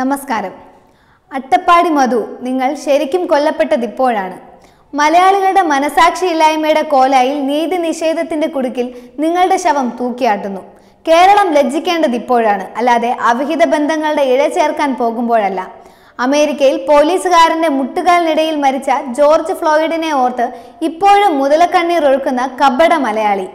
നമസ്കാരം. അട്ടപ്പാടി മധു, നിങ്ങൾ ശരിക്കും കൊല്ലപ്പെട്ടതിപ്പോഴാണ്. മലയാളികളുടെ മനസാക്ഷിയില്ലായ്മയുടെ കോലായിൽ നീതി നിഷേധത്തിന്റെ കുടുക്കിൽ നിങ്ങളുടെ ശവം തൂക്കിയാട്ടുന്നു. കേരളം ലജ്ജിക്കേണ്ടതിപ്പോഴാണ്, അല്ലാതെ അവിഹിത ബന്ധങ്ങളുടെ ഇഴ ചേർക്കാൻ പോകുമ്പോഴല്ല. അമേരിക്കയിൽ പോലീസുകാരന്റെ മുട്ടുകാലിനിടയിൽ മരിച്ച ജോർജ് ഫ്ലോയിഡിനെ ഓർത്ത് ഇപ്പോഴും മുതലക്കണ്ണീർ ഒഴുക്കുന്ന കപട മലയാളി.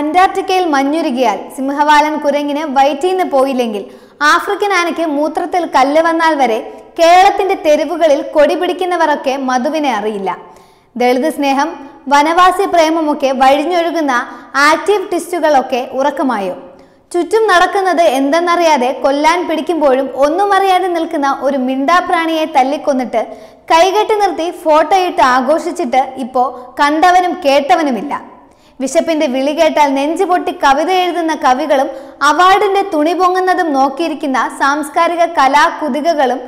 അന്റാർട്ടിക്കയിൽ മഞ്ഞുരുകിയാൽ സിംഹവാലൻ കുരങ്ങിന് വയറ്റീന്ന് പോയില്ലെങ്കിൽ, ആഫ്രിക്കൻ ആനയ്ക്ക് മൂത്രത്തിൽ കല്ല് വന്നാൽ വരെ കേരളത്തിന്റെ തെരുവുകളിൽ കൊടി പിടിക്കുന്നവരൊക്കെ മധുവിനെ അറിയില്ല. ദളിത് സ്നേഹം, വനവാസി പ്രേമമൊക്കെ വഴിഞ്ഞൊഴുകുന്ന ആക്റ്റീവ് ടിസ്റ്റുകളൊക്കെ ഉറക്കമായോ? ചുറ്റും നടക്കുന്നത് എന്തെന്നറിയാതെ കൊല്ലാൻ പിടിക്കുമ്പോഴും ഒന്നും അറിയാതെ നിൽക്കുന്ന ഒരു മിണ്ടാപ്രാണിയെ തല്ലിക്കൊന്നിട്ട് കൈകെട്ടി നിർത്തി ഫോട്ടോയിട്ട് ആഘോഷിച്ചിട്ട് ഇപ്പോൾ കണ്ടവനും കേട്ടവനുമില്ല. വിശപ്പിന്റെ വിളി കേട്ടാൽ നെഞ്ചുപൊട്ടി കവിത എഴുതുന്ന കവികളും അവാർഡിന്റെ തുണി പൊങ്ങുന്നതും നോക്കിയിരിക്കുന്ന സാംസ്കാരിക കലാകുതികകളും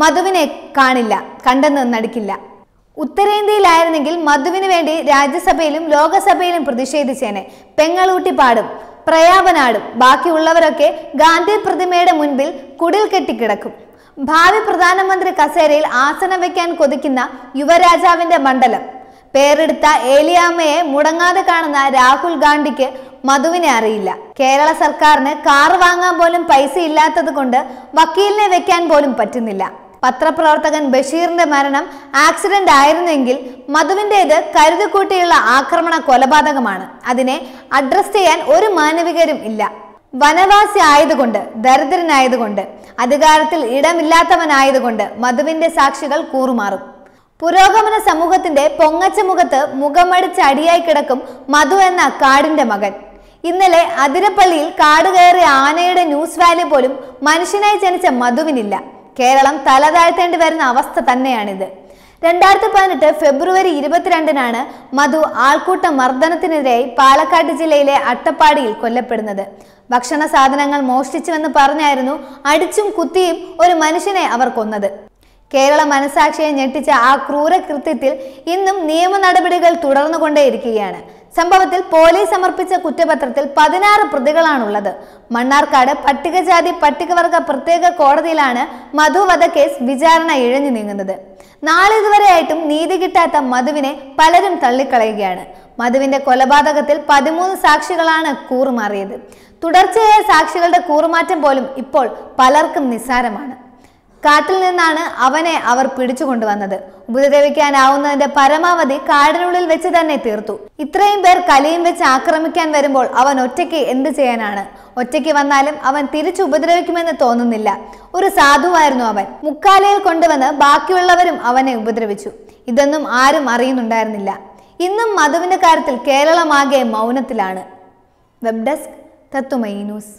മധുവിനെ കാണില്ല, കണ്ടെന്ന് നടിക്കില്ല. ഉത്തരേന്ത്യയിലായിരുന്നെങ്കിൽ മധുവിന് വേണ്ടി രാജ്യസഭയിലും ലോകസഭയിലും പ്രതിഷേധിച്ചേനെ. പെങ്ങളൂട്ടി പാടും, പ്രയാപനാടും, ബാക്കിയുള്ളവരൊക്കെ ഗാന്ധി പ്രതിമയുടെ മുൻപിൽ കുടിൽ കെട്ടിക്കിടക്കും. ഭാവി പ്രധാനമന്ത്രി കസേരയിൽ ആസനം വയ്ക്കാൻ കൊതിക്കുന്ന യുവരാജാവിന്റെ മണ്ഡലം, പേരെടുത്ത ഏലിയാമ്മയെ മുടങ്ങാതെ കാണുന്ന രാഹുൽ ഗാന്ധിക്ക് മധുവിനെ അറിയില്ല. കേരള സർക്കാരിന് കാർ വാങ്ങാൻ പോലും പൈസ ഇല്ലാത്തത് കൊണ്ട് വക്കീലിനെ വെക്കാൻ പോലും പറ്റുന്നില്ല. പത്രപ്രവർത്തകൻ ബഷീറിന്റെ മരണം ആക്സിഡന്റ് ആയിരുന്നെങ്കിൽ മധുവിൻ്റേത് കരുതിക്കൂട്ടിയുള്ള ആക്രമണ കൊലപാതകമാണ്. അതിനെ അഡ്രസ് ചെയ്യാൻ ഒരു മാനവികരും ഇല്ല. വനവാസി ആയതുകൊണ്ട്, ദരിദ്രനായതുകൊണ്ട്, അധികാരത്തിൽ ഇടമില്ലാത്തവനായതുകൊണ്ട് മധുവിന്റെ സാക്ഷികൾ കൂറുമാറും. പുരോഗമന സമൂഹത്തിന്റെ പൊങ്ങച്ചമുഖത്ത് മുഖമടിച്ച് അടിയായി കിടക്കും മധു എന്ന കാടിന്റെ മകൻ. ഇന്നലെ അതിരപ്പള്ളിയിൽ കാട് കയറിയ ആനയുടെ ന്യൂസ് വാല്യൂ പോലും മനുഷ്യനായി ജനിച്ച മധുവിനില്ല. കേരളം തലതാഴ്ത്തേണ്ടി വരുന്ന അവസ്ഥ തന്നെയാണിത്. 2018 ഫെബ്രുവരി 22-നാണ് മധു ആൾക്കൂട്ട മർദ്ദനത്തിനെതിരായി പാലക്കാട് ജില്ലയിലെ അട്ടപ്പാടിയിൽ കൊല്ലപ്പെടുന്നത്. ഭക്ഷണ സാധനങ്ങൾ മോഷ്ടിച്ചുവെന്ന് പറഞ്ഞായിരുന്നു അടിച്ചും കുത്തിയും ഒരു മനുഷ്യനെ അവർ കൊന്നത്. കേരള മനസാക്ഷിയെ ഞെട്ടിച്ച ആ ക്രൂര കൃത്യത്തിൽ ഇന്നും നിയമ നടപടികൾ തുടർന്നുകൊണ്ടേയിരിക്കുകയാണ്. സംഭവത്തിൽ പോലീസ് സമർപ്പിച്ച കുറ്റപത്രത്തിൽ 16 പ്രതികളാണുള്ളത്. മണ്ണാർക്കാട് പട്ടികജാതി പട്ടികവർഗ പ്രത്യേക കോടതിയിലാണ് മധു വധക്കേസ് വിചാരണ ഇഴഞ്ഞു നീങ്ങുന്നത്. നാളിതുവരെയായിട്ടും നീതി കിട്ടാത്ത മധുവിനെ പലരും തള്ളിക്കളയുകയാണ്. മധുവിന്റെ കൊലപാതകത്തിൽ 13 സാക്ഷികളാണ് കൂറുമാറിയത്. തുടർച്ചയായ സാക്ഷികളുടെ കൂറുമാറ്റം പോലും ഇപ്പോൾ പലർക്കും നിസ്സാരമാണ്. കാട്ടിൽ നിന്നാണ് അവനെ അവർ പിടിച്ചുകൊണ്ടുവന്നത്. ഉപദ്രവിക്കാനാവുന്നതിന്റെ പരമാവധി കാടിനുള്ളിൽ വെച്ച് തന്നെ തീർത്തു. ഇത്രയും പേർ കലയും വെച്ച് ആക്രമിക്കാൻ വരുമ്പോൾ അവൻ ഒറ്റയ്ക്ക് എന്ത് ചെയ്യാനാണ്? ഒറ്റയ്ക്ക് വന്നാലും അവൻ തിരിച്ചു ഉപദ്രവിക്കുമെന്ന് തോന്നുന്നില്ല. ഒരു സാധുവായിരുന്നു അവൻ. മുക്കാലയിൽ കൊണ്ടുവന്ന് ബാക്കിയുള്ളവരും അവനെ ഉപദ്രവിച്ചു. ഇതൊന്നും ആരും അറിയുന്നുണ്ടായിരുന്നില്ല. ഇന്നും മധുവിന്റെ കാര്യത്തിൽ കേരളമാകെ മൗനത്തിലാണ്. വെബ് ഡെസ്ക് തത്തുമൈ ന്യൂസ്.